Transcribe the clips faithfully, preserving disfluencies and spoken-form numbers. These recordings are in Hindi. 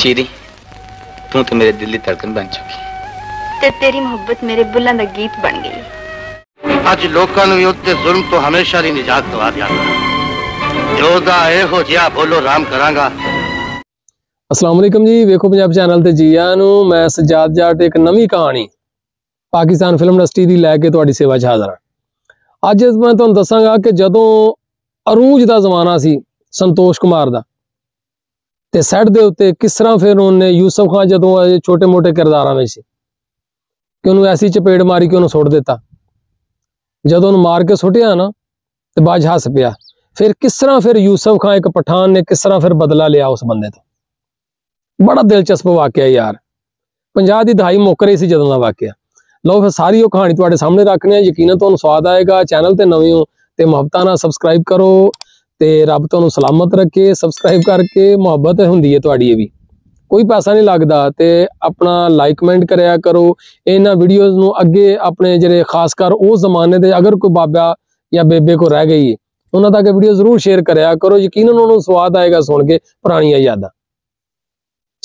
शीरी, तू तो मेरे दिल की धड़कन बन चुकी ते तेरी मोहब्बत मेरे बुलों का गीत बन गई। अज लोगों ने उत्ते जुल्म तो हमेशा ही निजात दवा दिया। जो दा ए हो जिया बोलो राम करांगा। अस्सलाम वालेकुम जी, वेखो पंजाब चैनल ते जी आनू, मैं सजाद जाट एक नवी कहानी पाकिस्तान फिल्म इंडस्ट्री की लैके तुहाडी सेवा च हाज़र हां। अज मैं तुहानू दसांगा कि जदों अरूज का जमाना सी संतोष कुमार का, तो सैट के उत्ते किस तरह फिर उन्हें यूसुफ खान जदों छोटे मोटे किरदारों में सी कि उन्होंने ऐसी चपेट मारी कि उन्होंने सुट दिता। जदों उन्होंने मार के सुटिया ना तो बाज हस पिया। फिर किस तरह फिर यूसुफ खान एक पठान ने किस तरह फिर बदला लिया उस बंदे तो। बड़ा दिलचस्प वाकया यार, पंजाह की दहाई मुक रही सी जदों का वाकया। लो फिर सारी वो कहानी तुहाडे सामने रखने, यकीनन तुहानू स्वाद आएगा। चैनल पर नवे हो तो मोहब्बतां नाल सबसक्राइब करो, तो रब तुहानू सलामत रखे। सबसक्राइब करके मुहब्बत हुंदी है तुहाडी, भी कोई पैसा नहीं लगता। तो अपना लाइक कमेंट कराया करो। इन्हां वीडियोज़ नू अगे अपने जिहड़े खासकर उस जमाने के अगर कोई बाबा या बेबे को रह गई है उन्हां तक वीडियो जरूर शेयर कराया करो। यकीनन उन्हां नू स्वाद आएगा सुन के पुरानियां यादां।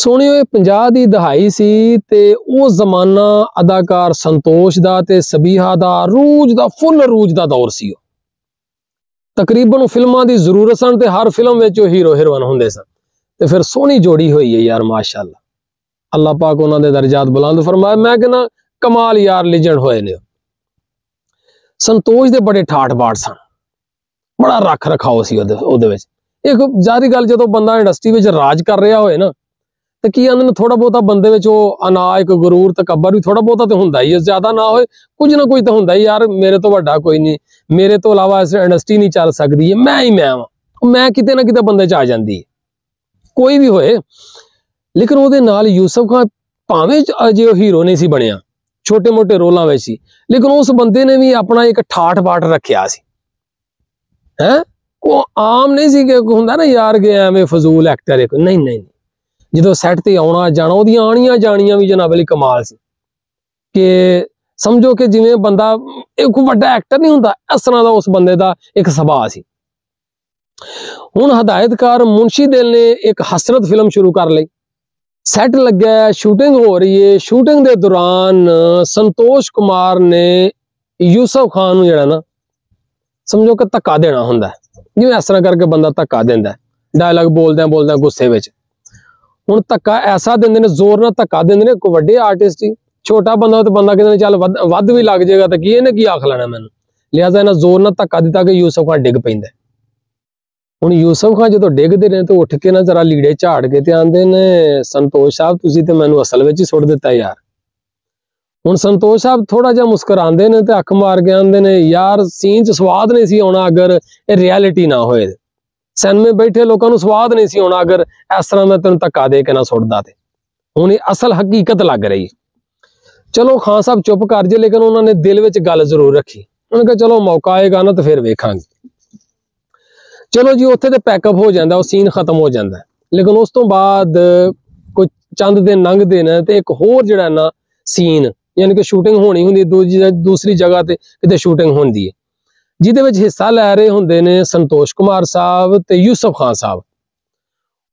सोहणिओ पंजाह दी दहाई सी ते उस जमाना अदाकार संतोष दा ते सबीहा दा रूज दा फुल रूज दा दौर सी। तकरीबन फिल्मां दी जरूरत सन ते हर फिल्म विच हीरो हीरोइन हुंदे सन। तो फिर सोहनी जोड़ी हुई है यार माशाअल्लाह, अल्लाह पाक उन्होंने दर्जात बुलंद फरमाए। मैं कहना कमाल यार लिजेंड होए ने। संतोष दे बड़े ठाठ बाट सन, बड़ा रख रखाओ सी उहदे विच। एक जारी गल जदों बंदा इंडस्ट्री में राज कर रहा होए ना तो की आंदे ने थोड़ा बहुता बंदे विच ओह अनायक गुरूर तकबर भी थोड़ा बहुता तो हुंदा ही है, ज्यादा ना होए कुछ ना कुछ तो हुंदा ही यार। मेरे तो वड्डा कोई नहीं, मेरे तो अलावा इस इंडस्ट्री नहीं चल सकती है, मैं ही मैं वां। मैं किते ना किते बंदे च आ जांदी है कोई भी होए। लेकिन उहदे नाल यूसुफ खान भावें अजे हीरो नहीं सी बनिया, छोटे मोटे रोलों में सी, लेकिन उस बंदे ने भी अपना एक ठाठ बाट रखिया सी। हैं वो आम नहीं सी कि हुंदा ना यार कि एवें फजूल एक्टर एक, नहीं नहीं नहीं जदों सैट ते आउणा जाणा उहदियां आणियां जाणियां भी जनाब अली कमाल सी कि समझो कि जिवें बंदा एक वड्डा एक्टर नहीं हुंदा, इस तरह का उस बंदे का एक सुभाअ सी। हुण हदायतकार मुंशी दिल ने एक हसरत फिल्म शुरू कर ली। सैट लगे, शूटिंग हो रही है। शूटिंग के दौरान संतोष कुमार ने यूसुफ खान जो ना समझो कि धक्का देना होंगे, जिवें इस तरह करके बंदा धक्का देंदा है, डायलॉग बोलदा बोलदा गुस्से में। हुण धक्का ऐसा देंदे ने, जोर नाल धक्का देंदे ने। कोई वड्डे आर्टिस्ट ही, छोटा बंदा तो बंदा कहते चल वध भी लग जाएगा तो की इहने की आख लैना मैनूं, लिहाजा इन्हां जोर नाल धक्का दिता कि यूसुफ खान डिग पैंदा। हुण यूसुफ खान जो डिगते हैं तो उठ के ना जरा लीड़े झाड़ के ते आंदे ने संतोष साहब तुसीं ते मैनूं असल में ही सुट दिता यार। हुण संतोष साहब थोड़ा जिहा मुस्कुराते हैं तो अख मार के आंदे ने यार सीन च स्वाद नहीं सी आना अगर रियलिटी ना होए। सिनेमे बैठे लोगों को स्वाद नहीं सी आना अगर इस तरह मैं तेन धक्का दे के ना सुटदा। तो हुण ये असल हकीकत लग रही। चलो खान साहब चुप कर जे, लेकिन उन्होंने दिल में गल जरूर रखी। उन्होंने कहा चलो मौका आएगा ना तो फिर वेखांगे। चलो जी उत्थे ते पैकअप हो जाता, वो सीन खत्म हो जाता है। लेकिन उस तो बाद कोई चंद दिन लंघते हैं तो एक होर जिहड़ा ना सीन यानी कि शूटिंग होनी हुंदी दूजी दूसरी जगह ते किते शूटिंग होंदी है, जिहदे विच हिस्सा लै रहे हुंदे ने संतोष कुमार साहब ते यूसुफ खान साहब।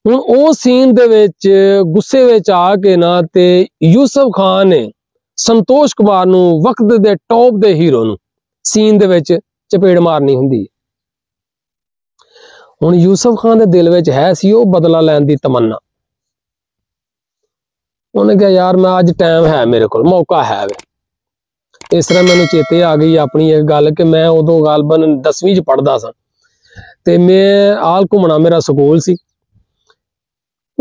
हुण वो सीन दे विच गुस्से विच आ के ना ते यूसुफ खान ने संतोष कुमार नूं वक्त दे टॉप दे हीरो नूं सीन दे विच चपेड़ मारनी हुंदी। हुण यूसुफ खान के दिल में है सी वो बदला लैन की तमन्ना। उन्हें कहा यार मैं अज टाइम है, मेरे को मौका है। इस तरह मैं चेते आ गई अपनी एक गल कि मैं उदों गालबन दसवीं च पढ़दा सां ते मैं आल घूमना मेरा स्कूल सी।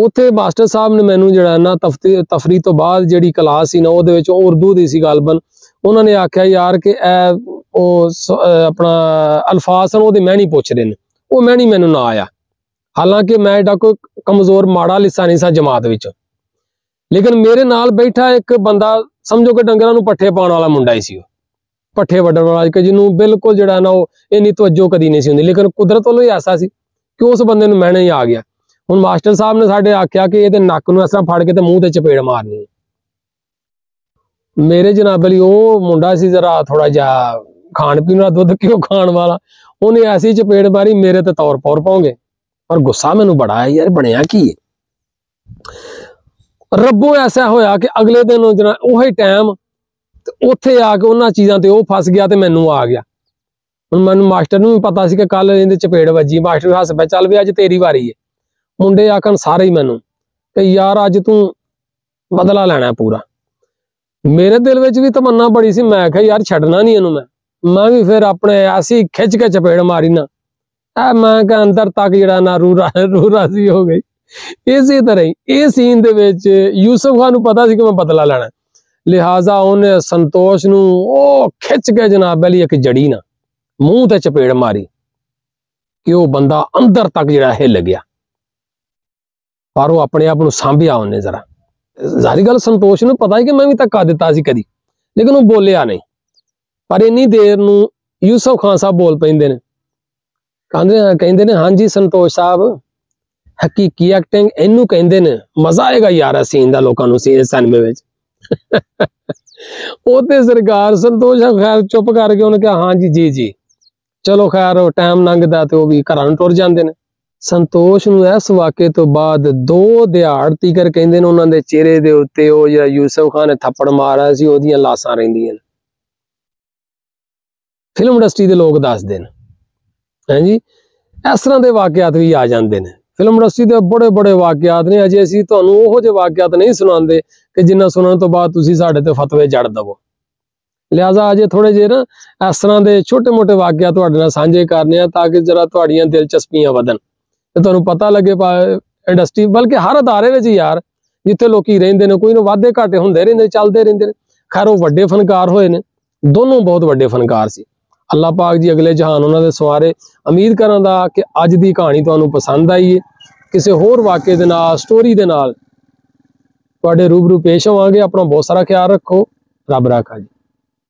उत्थे मास्टर साहब ने मैनूं जिहड़ा ना तफती तफरी तो बाद जिहड़ी क्लास सी ना उहदे विच उर्दू दी सी गालबन। उन्होंने आख्या यार कि अपना अल्फाज सन उहदे मैं नहीं पुछ रहे ने, वो मैं नहीं मैनू ना आया। हालांकि मैं एडा कोई कमजोर माड़ा लिस्सा नहीं सा जमात विच, लेकिन मेरे नाल बैठा एक बंदा समझो कि डंगरां नूं पट्ठे पाउण वाला मुंडा ही सी, पट्ठे वड्डण वाला कि जिन्हों बिल्कुल जिहड़ा ना वो इन्नी तवज्जो कदी नहीं सी हुंदी। लेकिन कुदरत वालों ही ऐसा सी कि उस बंदे नूं मैणे ही आ गया। हुण मास्टर साहब ने साडे आख्या कि इहदे नक्क नूं इस तरह फड़ के ते मूँह ते चपेड़ मारनी है। मेरे जनाब अली वो मुंडा सी जरा थोड़ा जिहा खाण पीण वाला, दुध घिओ खाण वाला। उन्हें ऐसी चपेट मारी मेरे तो तौर पौर पाओगे। और गुस्सा मैनू बड़ा है यार, बनया की है। रबों ऐसा होया कि अगले दिन जना उही टाइम उत्थे आके उन्हां चीज़ां ते ओह फस गया ते मैनूं आ गया। हुण मैनूं मास्टर नूं भी पता सी कि कल इहदी चपेड़ वजी, मास्टर हस पै चल वे अज तेरी वारी है। मुंडे आखन सारे ही मैनूं कि यार अज तू बदला लैना पूरा। मेरे दिल में भी तमन्ना बड़ी सी, मैं कहा यार छड्डना नहीं इहनूं। मैं मैं भी फिर अपने ऐसी खिंच के चपेड़ मारी ना आ, मैं कहा अंदर तक जरा ना रूरा रूरा सी हो गई। इसी तरह ही ये सीन दे विच यूसुफ खान नूं पता सी कि मैं बदला लैना, लिहाजा उन्हें संतोष नूं ओह खिंच के जनाब वाली एक जड़ी ना मूँह ते चपेड़ मारी कि वह बंदा अंदर तक जरा हिल गया, पर वह अपने आप नूं सांभिया उन्हें। जरा सारी गल संतोष नूं पता ही कि मैं भी धक्का दिता सी कदी, लेकिन वह बोलिया नहीं। पर इन्नी देर नूं यूसुफ खान साहब बोल पैंदे ने, कहंदे कहंदे ने हाँ जी संतोष साहब हकीकी एक्टिंग इनू कहंदे ने, मजा आएगा यार सीन दा लोकां नूं सिनेमे विच। ओते सरकार संतोष खैर चुप करके उन्हें कहा हाँ जी जी जी चलो खैर टाइम लंघदा ते ओह भी घरां नूं टुर जांदे ने। संतोष नूं इस वाके तो बाद दो दिहाड़ तीकर कहंदे ने उन्हां दे चेहरे दे उत्ते ओह जिहड़ा यूसुफ खान ने थप्पड़ मारिया सी ओहदियां लाशां रहिंदियां ने। फिल्म इंडस्ट्री दे लोग दसदे ने हैं जी, इस तरह के वाकियात भी आ जाते हैं। फिल्म इंडस्ट्री के बड़े बड़े वाकियात ने, अजे असीं तुहानूं ओहो जिहे वाकियात नहीं सुणांदे कि जिन्ना सुनने तो बाद तुसीं साडे ते फतवे जड़ दवो। लिहाजा अजे थोड़े जे ना इस तरह के छोटे मोटे वाकिया तुहाडे नाल सांझे करने हैं ताकि जरा तुहाडीआं दिलचस्पियां वधन ते तुहानूं पता लगे इंडस्ट्री बल्कि हर अदारे विच यार जिथे लोकी रहिंदे ने कोई ना वाधे घाटे हुंदे रहिंदे चलदे रहिंदे ने। खैर वो वड्डे फनकार होए ने, दोनों बहुत वड्डे फनकार सी। अल्लाह पाक जी अगले जहान उन्होंने सवारे। उम्मीद करांदा कि अज की कहानी तुहानूं पसंद आई है। किसी होर वाके दे नाल स्टोरी दे नाल तुहाडे रूबरू पेश होवांगे। अपना बहुत सारा ख्याल रखो, रब राखा जी।